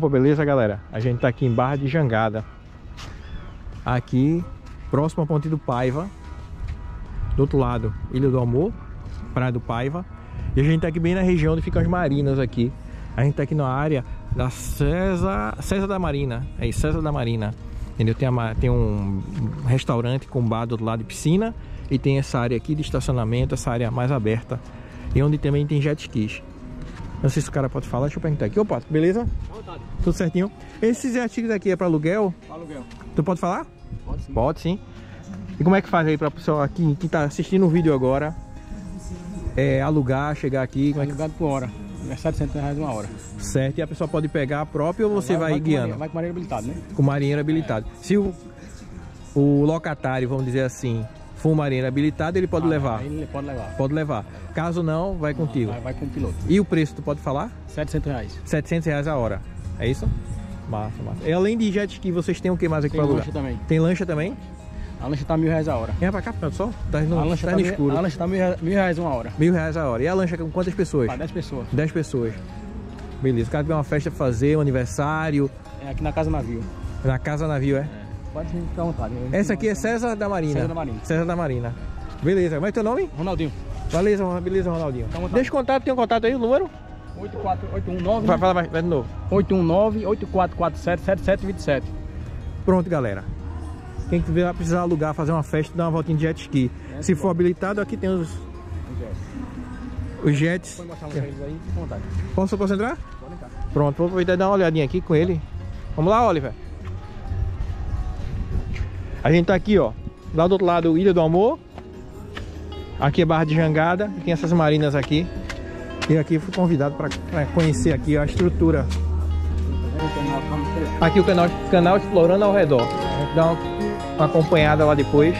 Opa, beleza, galera? A gente tá aqui em Barra de Jangada, aqui próximo à Ponte do Paiva. Do outro lado, Ilha do Amor, Praia do Paiva. E a gente tá aqui bem na região onde ficam as marinas aqui. A gente tá aqui na área da Cesar da Marina. É Cesar da Marina, entendeu? Tem um restaurante com bar do outro lado de piscina. E tem essa área aqui de estacionamento, essa área mais aberta. E onde também tem jet skis. Não sei se o cara pode falar, deixa eu perguntar aqui. Opa, beleza? Vontade. Tudo certinho? Esses artigos aqui é para aluguel? Pra aluguel. Tu pode falar? Pode sim. Pode sim. E como é que faz aí para pessoal aqui que tá assistindo o vídeo agora? É alugar, chegar aqui. Como é alugado por hora. É R$700 uma hora. Certo. E a pessoa pode pegar a própria ou você vai guiando? Vai com marinheiro habilitado, né? Com marinheiro habilitado. É. Se o locatário, vamos dizer assim, for um marinheiro habilitado, ele pode levar? Ele pode levar. Pode levar. Caso não, vai contigo? Vai com o piloto. E o preço, tu pode falar? R$700. R$700 a hora. É isso? Massa, massa. E além de jet ski, vocês têm o que mais aqui para alugar? Tem lancha também. Tem lancha também? A lancha tá R$1.000 a hora. É pra cá, pessoal? Tá no, a lancha tá no escuro. A lancha tá R$1.000 uma hora. R$1.000 a hora. E a lancha com quantas pessoas? Pra 10 pessoas. 10 pessoas. Beleza. O cara tem uma festa pra fazer, um aniversário. É aqui na Casa Navio. Na Casa Navio, é? É. Pode ficar à vontade. Essa aqui é Cesar da Marina. Cesar da Marina. Cesar da Marina. Beleza. Como é teu nome? Ronaldinho. Beleza, beleza, Ronaldinho. Deixa o contato, tem um contato aí, o número? 84819. Vai falar mais de novo. 819-8447-7727. Pronto, galera. Quem quiser precisar alugar, fazer uma festa, dar uma voltinha de jet ski. É, se for habilitado, aqui tem os jets. Pode mostrar pra eles aí, fica à vontade. Posso entrar? Pode entrar. Pronto, vou aproveitar e dar uma olhadinha aqui com ele. Vamos lá, Oliver. A gente tá aqui, ó. Lá do outro lado, Ilha do Amor. Aqui é Barra de Jangada. E tem essas marinas aqui. E aqui eu fui convidado para conhecer aqui a estrutura. Aqui o canal Explorando ao Redor. A gente dá uma acompanhada lá depois.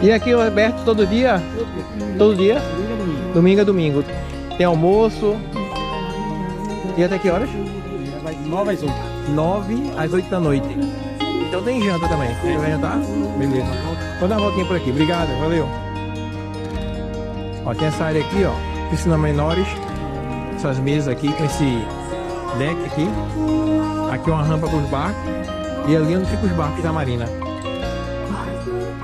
E aqui o Roberto todo dia? Todo dia? Domingo a domingo. Tem almoço. E até que horas? 9 às 8. 9 às 8 da noite. Então tem janta também. Você vai jantar? Beleza. Vou dar uma voltinha por aqui. Obrigado, valeu. Ó, tem essa área aqui, ó. Piscina menores. Essas mesas aqui com esse deck aqui. Aqui uma rampa para os barcos. E ali onde fica os barcos da marina.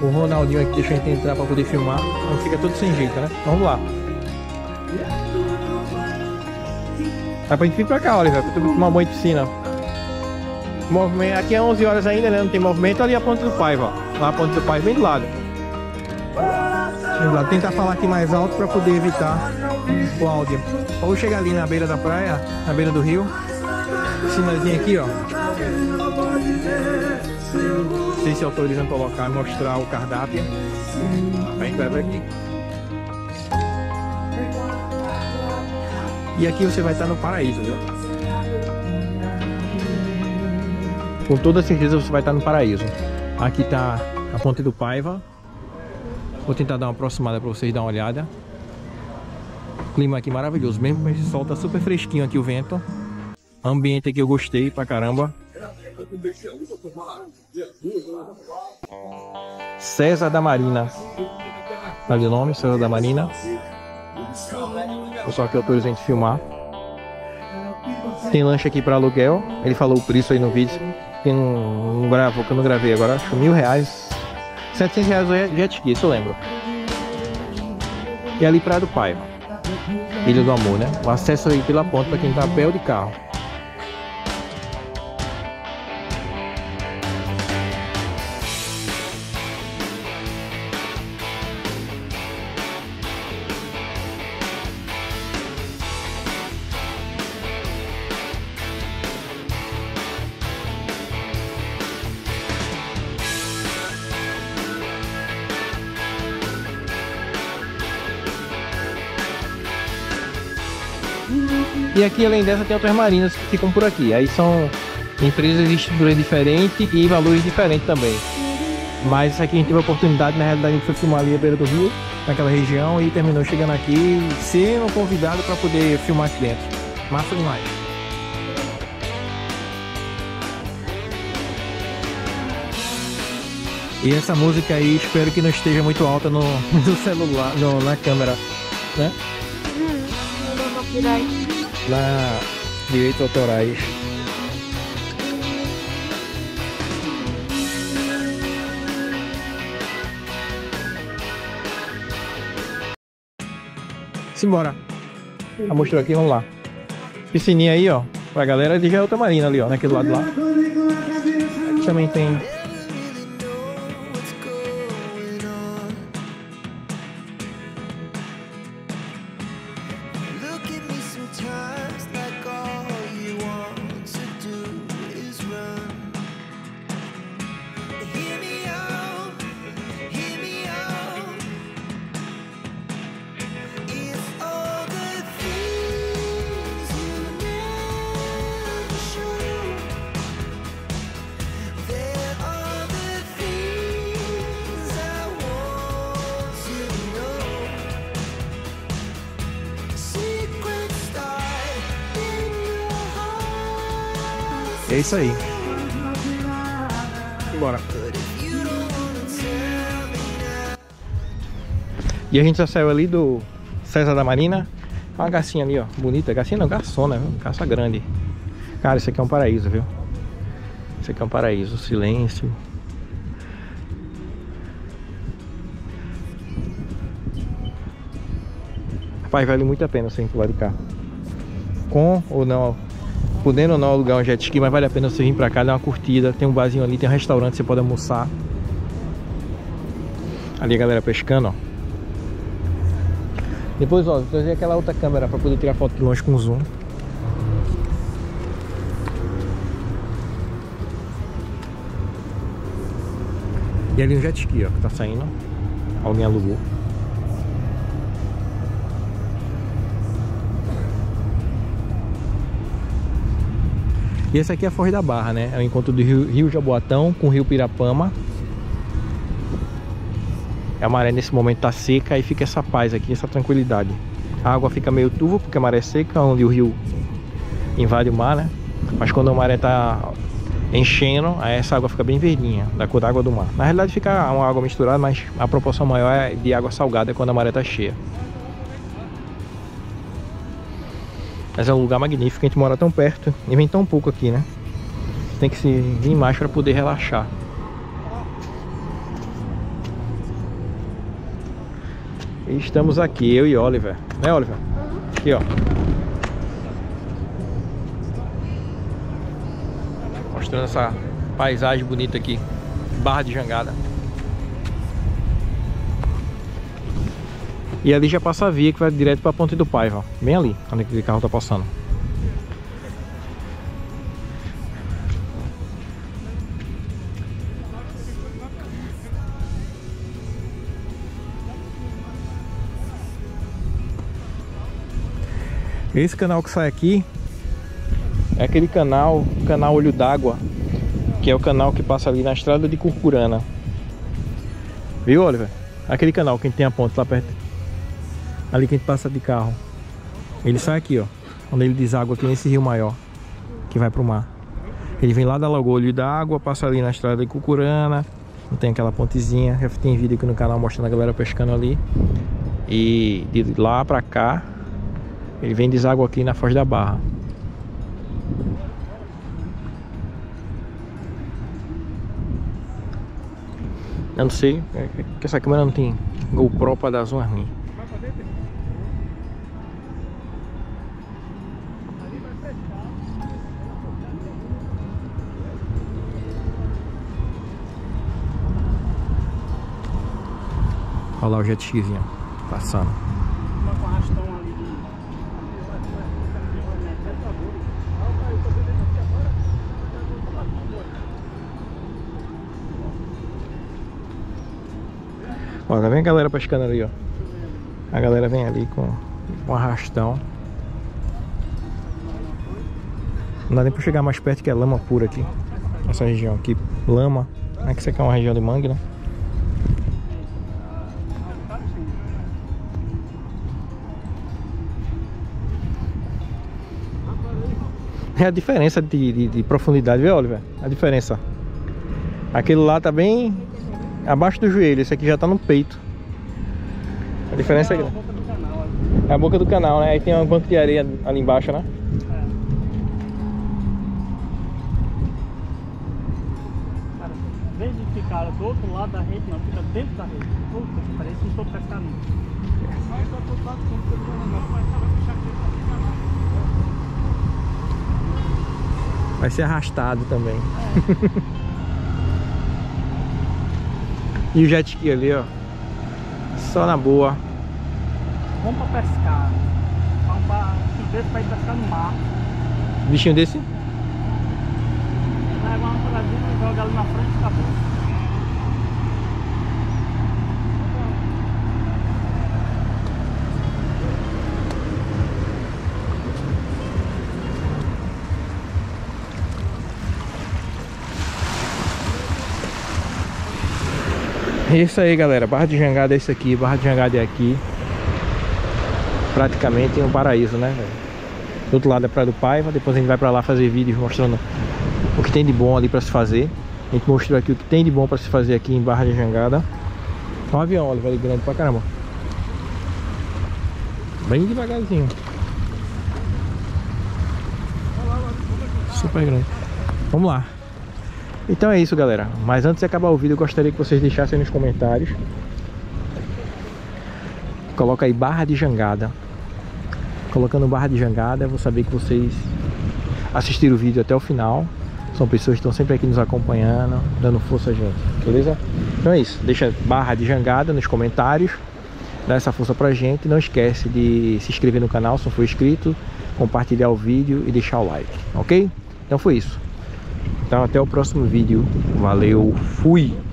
O Ronaldinho aqui deixa a gente entrar para poder filmar. Então fica tudo sem jeito, né? Vamos lá. Dá pra gente vir pra cá, olha, pra tomar banho de piscina. Movimento, aqui é 11 horas ainda, né? Não tem movimento. Ali é a Ponte do Paiva, ó. Lá a Ponte do Paiva, bem do lado. Vamos lá, tentar falar aqui mais alto para poder evitar o áudio. Vou chegar ali na beira da praia, na beira do rio. Piscinazinha aqui, ó. Não sei se autorizam colocar, mostrar o cardápio. A gente vai aqui. E aqui você vai estar no paraíso, viu? Com toda certeza você vai estar no paraíso. Aqui está a Ponte do Paiva. Vou tentar dar uma aproximada para vocês dar uma olhada. O clima aqui maravilhoso, mesmo que esse sol tá super fresquinho aqui o vento. O ambiente aqui eu gostei pra caramba. Cesar da Marina. Sabe o nome? Cesar da Marina. Pessoal que autoriza a gente filmar. Tem lanche aqui para aluguel. Ele falou o preço aí no vídeo. Tem um gravou que eu não gravei agora, acho R$1.000, R$700 é jet ski, isso eu lembro. E ali Praia do Paiva, Ilha do Amor, né? O acesso aí pela ponte para quem tá a pé ou de carro. E aqui, além dessa, tem outras marinas que ficam por aqui. Aí são empresas de estruturas diferentes e valores diferentes também. Mas isso aqui a gente teve a oportunidade, na realidade, a gente foi filmar ali à beira do rio, naquela região, e terminou chegando aqui, sendo convidado para poder filmar aqui dentro. Massa demais. E essa música aí, espero que não esteja muito alta no celular, na câmera, né? Não, não, não, não. Na direitos autorais. Simbora. Já mostrou aqui, vamos lá. Piscininha aí, ó, pra galera de Ilha do Amor ali, ó, naquele lado lá. Aqui também tem... É isso aí. Bora. E a gente já saiu ali do Cesar da Marina. Uma garcinha ali, ó. Bonita. Garcinha não, garçona, viu? Garça grande. Cara, isso aqui é um paraíso, viu? Isso aqui é um paraíso. Silêncio. Rapaz, vale muito a pena você vir pro lado de cá. Com ou não... Podendo ou não alugar um jet ski, mas vale a pena você vir pra cá, dar uma curtida. Tem um barzinho ali, tem um restaurante, você pode almoçar. Ali a galera pescando, ó. Depois, ó, vou trazer aquela outra câmera pra poder tirar foto de longe com zoom. E ali um jet ski, ó, que tá saindo. Alguém alugou. E esse aqui é a Foz da Barra, né? É o encontro do rio Jaboatão com o rio Pirapama. A maré nesse momento tá seca e fica essa paz aqui, essa tranquilidade. A água fica meio turva porque a maré é seca, onde o rio invade o mar, né? Mas quando a maré tá enchendo, aí essa água fica bem verdinha, da cor da água do mar. Na realidade fica uma água misturada, mas a proporção maior é de água salgada quando a maré tá cheia. Mas é um lugar magnífico, a gente mora tão perto e vem tão pouco aqui, né? Tem que se vir mais para poder relaxar. E estamos aqui, eu e Oliver. Né, Oliver? Aqui, ó. Mostrando essa paisagem bonita aqui. Barra de Jangada. E ali já passa a via que vai direto para a Ponte do Paiva, bem ali, onde aquele carro tá passando. Esse canal que sai aqui é aquele canal, o canal Olho d'Água, que é o canal que passa ali na estrada de Curcurana. Viu, Oliver? Aquele canal que a gente tem a ponte lá perto. Ali que a gente passa de carro. Ele sai aqui, ó. Onde ele deságua aqui nesse rio maior, que vai pro mar. Ele vem lá da Lago Olho d'Água, passa ali na estrada de Curcurana. Não tem aquela pontezinha. Já tem vídeo aqui no canal mostrando a galera pescando ali. E de lá pra cá, ele vem deságua aqui na Foz da Barra. Eu não sei, que essa câmera não tem GoPro pra dar zoom a mim. Olha lá o jet skizinho passando. Olha, tá vendo a galera pescando ali, ó. A galera vem ali com um arrastão. Não dá nem pra chegar mais perto, que é lama pura aqui. Essa região aqui, lama. É que isso aqui é uma região de mangue, né? É a diferença de profundidade, viu, Oliver? A diferença. Aquele lá tá bem abaixo do joelho, esse aqui já tá no peito. A diferença é grande. É a boca do canal, né? Aí tem um banco de areia ali embaixo, né? cara do outro lado da rede, não, fica dentro da rede. Puta, parece que não estou pescando. Mas do outro lado, como você vai puxar aqui, vai ser arrastado também. E o jet ski ali, ó. Só na boa. Vamos pra pescar. Vamos pra desse pra ir pescar no mar. Bichinho desse? Vai uma paradinha, joga ali na frente e acabou. É isso aí, galera. Barra de Jangada é isso aqui. Barra de Jangada é aqui. Praticamente é um paraíso, né, velho? Do outro lado é Praia do Paiva. Depois a gente vai pra lá fazer vídeos mostrando o que tem de bom ali pra se fazer. A gente mostrou aqui o que tem de bom pra se fazer aqui em Barra de Jangada. É um avião, Oliver, grande pra caramba. Bem devagarzinho. Super grande. Vamos lá. Então é isso, galera, mas antes de acabar o vídeo eu gostaria que vocês deixassem nos comentários. Coloca aí Barra de Jangada. Colocando Barra de Jangada eu vou saber que vocês assistiram o vídeo até o final. São pessoas que estão sempre aqui nos acompanhando, dando força a gente, beleza? Então é isso, deixa Barra de Jangada nos comentários, dá essa força pra gente. Não esquece de se inscrever no canal se não for inscrito, compartilhar o vídeo e deixar o like, ok? Então foi isso. Então até o próximo vídeo, valeu, fui!